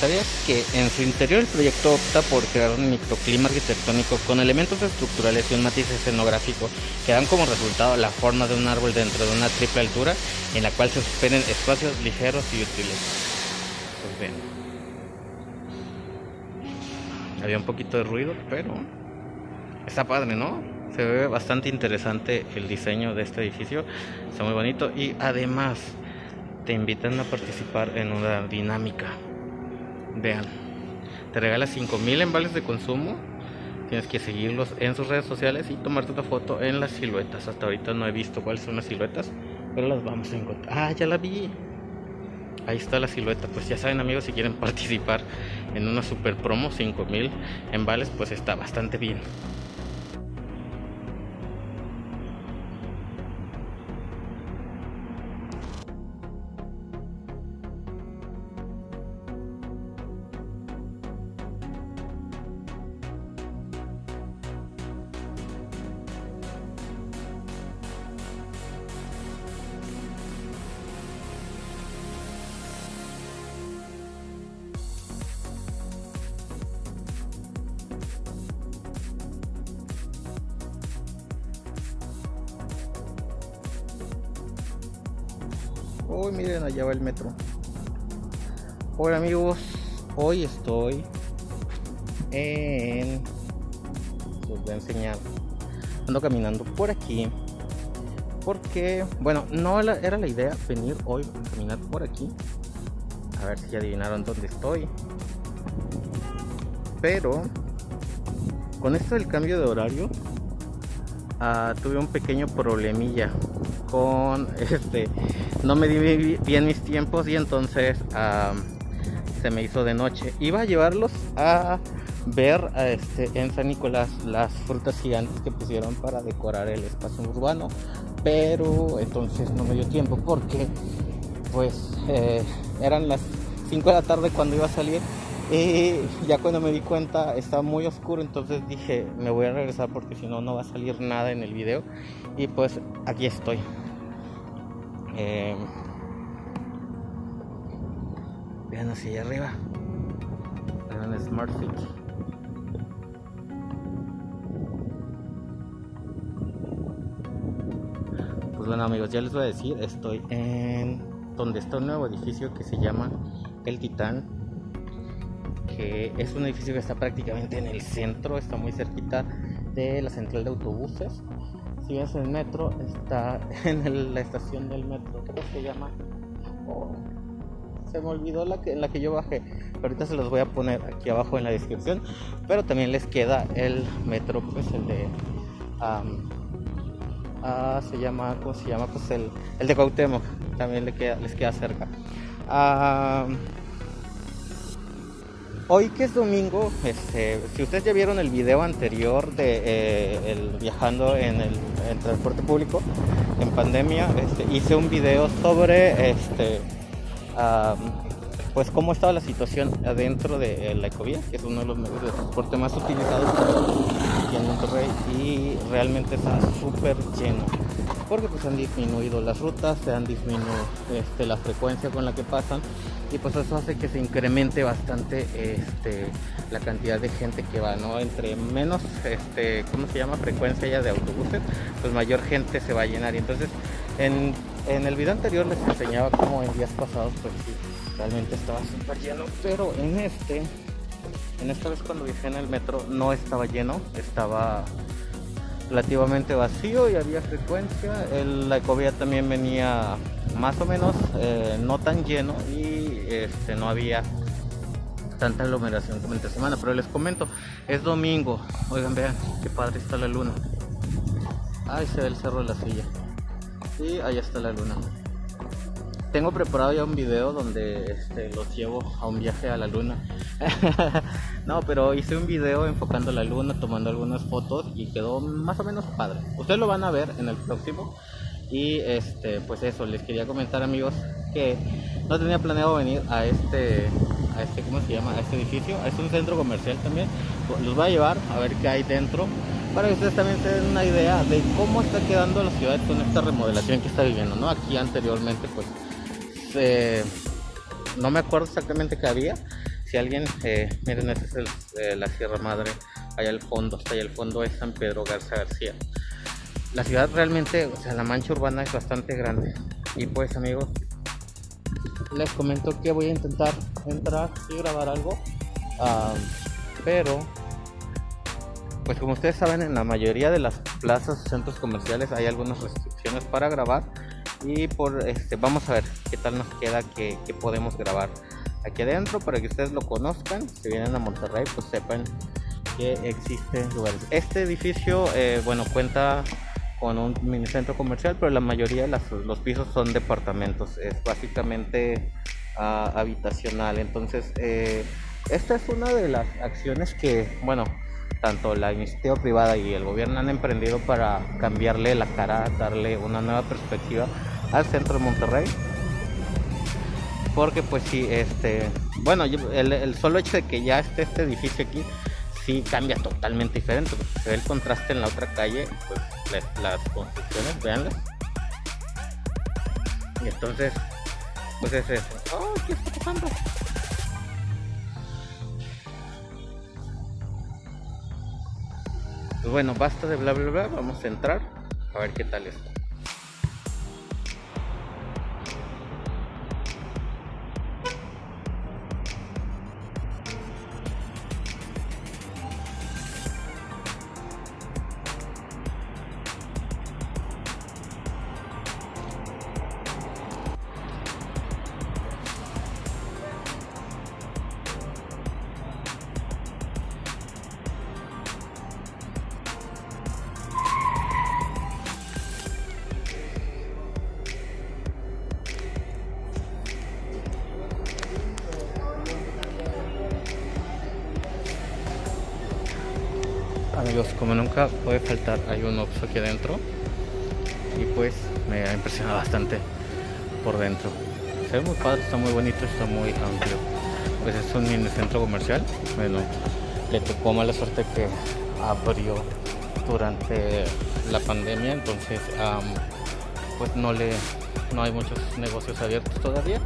¿Sabías que en su interior el proyecto opta por crear un microclima arquitectónico con elementos estructurales y un matiz escenográfico que dan como resultado la forma de un árbol dentro de una triple altura en la cual se suspenden espacios ligeros y útiles? Pues bien, había un poquito de ruido, pero está padre, ¿no? Se ve bastante interesante el diseño de este edificio, está muy bonito y además te invitan a participar en una dinámica. Vean, te regalas 5000 en vales de consumo, tienes que seguirlos en sus redes sociales y tomarte una foto en las siluetas. Hasta ahorita no he visto cuáles son las siluetas, pero las vamos a encontrar. Ah, ya la vi, ahí está la silueta. Pues ya saben, amigos, si quieren participar en una super promo, 5000 en vales, pues está bastante bien. Hoy miren, allá va el metro. Hola amigos, hoy estoy en... les voy a enseñar. Ando caminando por aquí porque, bueno, no era la idea venir hoy a caminar por aquí. A ver si adivinaron dónde estoy. Pero con esto del cambio de horario tuve un pequeño problemilla con este... no me di bien mis tiempos y entonces se me hizo de noche. Iba a llevarlos a ver en San Nicolás las frutas gigantes que pusieron para decorar el espacio urbano, pero entonces no me dio tiempo porque pues eran las 5 de la tarde cuando iba a salir y ya cuando me di cuenta estaba muy oscuro, entonces dije me voy a regresar porque si no, no va a salir nada en el video. Y pues aquí estoy. Vean hacia allá arriba, vean Smart City. Pues bueno amigos, ya les voy a decir, estoy en donde está un nuevo edificio que se llama El Titán, que es un edificio que está prácticamente en el centro, está muy cerquita de la central de autobuses. Si ves el metro, está en la estación del metro, ¿cómo se llama? Oh, se me olvidó en la que yo bajé. Ahorita se los voy a poner aquí abajo en la descripción. Pero también les queda el metro, pues el de... se llama, ¿cómo se llama? Pues el de Cuauhtémoc, también les queda cerca. Hoy que es domingo, si ustedes ya vieron el video anterior de viajando en transporte público en pandemia, hice un video sobre pues cómo estaba la situación adentro de la Ecovía, que es uno de los medios de transporte más utilizados aquí en Monterrey, y realmente está súper lleno porque pues han disminuido las rutas, se han disminuido la frecuencia con la que pasan. Y pues eso hace que se incremente bastante la cantidad de gente que va, ¿no? Entre menos, ¿cómo se llama? Frecuencia ya de autobuses, pues mayor gente se va a llenar. Y entonces, en el video anterior les enseñaba cómo en días pasados, pues sí, realmente estaba súper lleno. Pero en esta vez cuando viajé en el metro no estaba lleno, estaba relativamente vacío y había frecuencia. La Ecovía también venía más o menos no tan lleno y no había tanta aglomeración como entre semana. Pero les comento, es domingo. Oigan, vean qué padre está la luna. Ahí se ve el cerro de la silla y ahí está la luna. Tengo preparado ya un video donde los llevo a un viaje a la luna. No, pero hice un video enfocando la luna, tomando algunas fotos y quedó más o menos padre. Ustedes lo van a ver en el próximo. Y pues eso, les quería comentar amigos que no tenía planeado venir a este ¿cómo se llama? A este edificio. Es un centro comercial también. Los voy a llevar a ver qué hay dentro, para que ustedes también se den una idea de cómo está quedando la ciudad con esta remodelación que está viviendo, ¿no? Aquí anteriormente pues no me acuerdo exactamente qué había, si alguien, miren, esta es la Sierra Madre, allá al fondo, hasta allá al fondo es San Pedro Garza García. La ciudad realmente, o sea, la mancha urbana es bastante grande. Y pues amigos, les comento que voy a intentar entrar y grabar algo, pero pues como ustedes saben, en la mayoría de las plazas o centros comerciales hay algunas restricciones para grabar. Y por vamos a ver qué tal nos queda, que podemos grabar aquí adentro, para que ustedes lo conozcan. Si vienen a Monterrey, pues sepan que existen lugares. Este edificio, bueno, cuenta con un minicentro comercial, pero la mayoría de los pisos son departamentos. Es básicamente habitacional. Entonces, esta es una de las acciones que, bueno, tanto la iniciativa privada y el gobierno han emprendido para cambiarle la cara, darle una nueva perspectiva al centro de Monterrey. Porque pues sí, bueno, el solo hecho de que ya esté este edificio aquí, sí cambia totalmente diferente. Se ve el contraste en la otra calle, pues las construcciones, véanlas. Y entonces, pues es eso. ¡Oh! ¿Qué está pasando? Pues bueno, basta de bla bla bla, vamos a entrar a ver qué tal está. Amigos, como nunca puede faltar, hay un Oxxo aquí adentro y pues me ha impresionado bastante por dentro. Se ve muy padre, está muy bonito, está muy amplio. Pues es un mini centro comercial. Bueno, le tocó mala suerte que abrió durante la pandemia, entonces pues no hay muchos negocios abiertos todavía,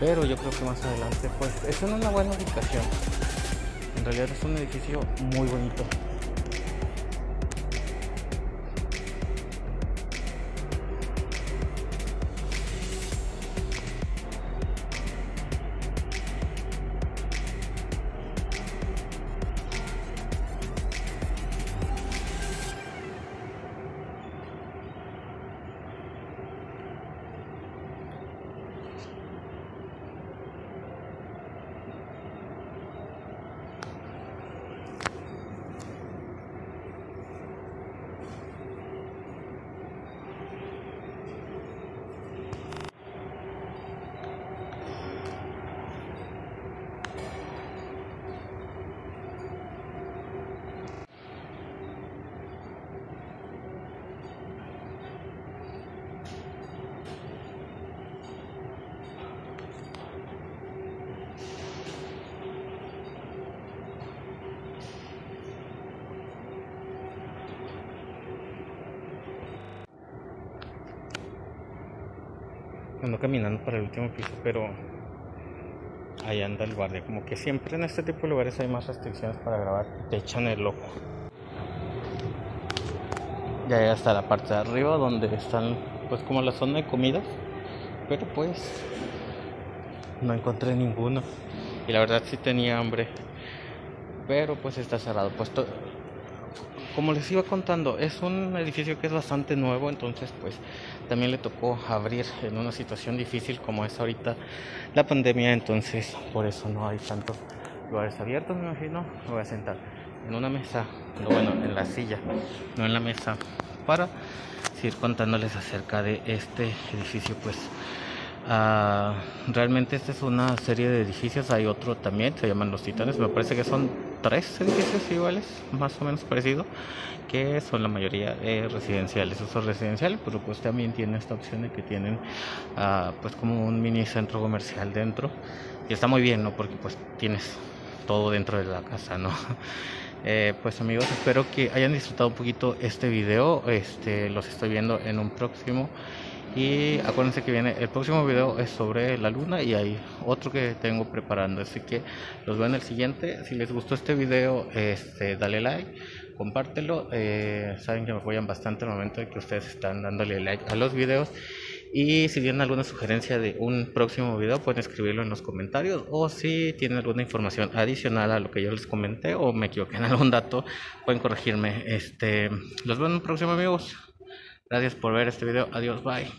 pero yo creo que más adelante pues es en una buena ubicación. En realidad es un edificio muy bonito. Ando caminando para el último piso, pero ahí anda el guardia. Como que siempre en este tipo de lugares hay más restricciones para grabar, te echan el ojo. Ya hasta la parte de arriba donde están, pues, como la zona de comidas, pero pues no encontré ninguno. Y la verdad sí tenía hambre, pero pues está cerrado. Pues como les iba contando, es un edificio que es bastante nuevo, entonces pues también le tocó abrir en una situación difícil como es ahorita la pandemia, entonces por eso no hay tantos lugares abiertos, me imagino. Me voy a sentar en una mesa, bueno, en la silla, no en la mesa, para seguir contándoles acerca de este edificio. Pues realmente esta es una serie de edificios, hay otro también, se llaman Los Titanes, me parece que son 3 edificios iguales, más o menos parecidos, que son la mayoría residenciales. Esos residenciales, pero pues también tiene esta opción de que tienen pues como un mini centro comercial dentro, y está muy bien, ¿no? Porque pues tienes todo dentro de la casa, ¿no? Pues amigos, espero que hayan disfrutado un poquito este video, los estoy viendo en un próximo. Y acuérdense que viene el próximo video es sobre la luna y hay otro que tengo preparando, así que los veo en el siguiente. Si les gustó este video, dale like, compártelo, saben que me apoyan bastante el momento de que ustedes están dándole like a los videos. Y si tienen alguna sugerencia de un próximo video, pueden escribirlo en los comentarios, o si tienen alguna información adicional a lo que yo les comenté o me equivoqué en algún dato, pueden corregirme. Los veo en un próximo, amigos. Gracias por ver este video. Adiós, bye.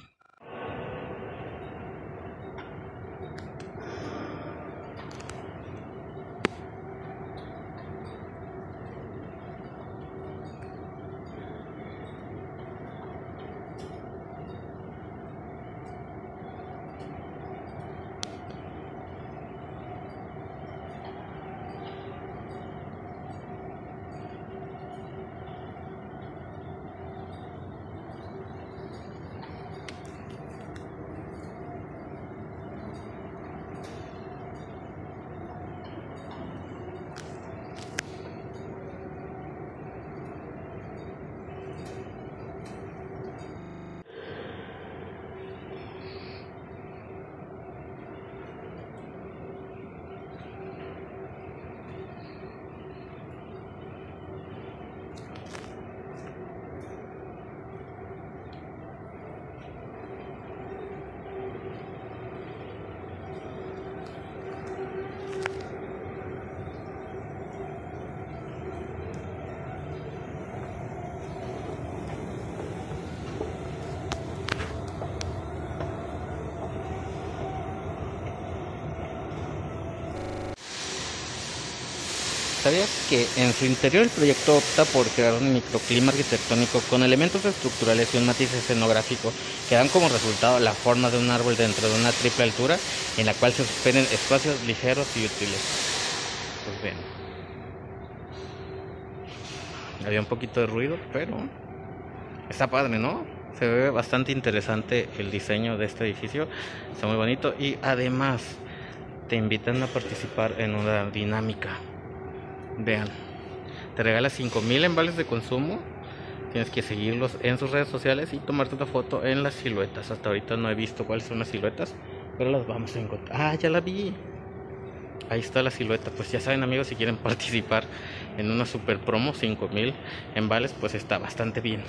¿Sabías que en su interior el proyecto opta por crear un microclima arquitectónico con elementos estructurales y un matiz escenográfico que dan como resultado la forma de un árbol dentro de una triple altura en la cual se suspenden espacios ligeros y útiles? Pues bien, había un poquito de ruido, pero está padre, ¿no? Se ve bastante interesante el diseño de este edificio, está muy bonito y además te invitan a participar en una dinámica. Vean, te regala 5000 en vales de consumo. Tienes que seguirlos en sus redes sociales y tomarte una foto en las siluetas. Hasta ahorita no he visto cuáles son las siluetas, pero las vamos a encontrar. Ah, ya la vi. Ahí está la silueta. Pues ya saben, amigos, si quieren participar en una super promo, 5000 en vales, pues está bastante bien.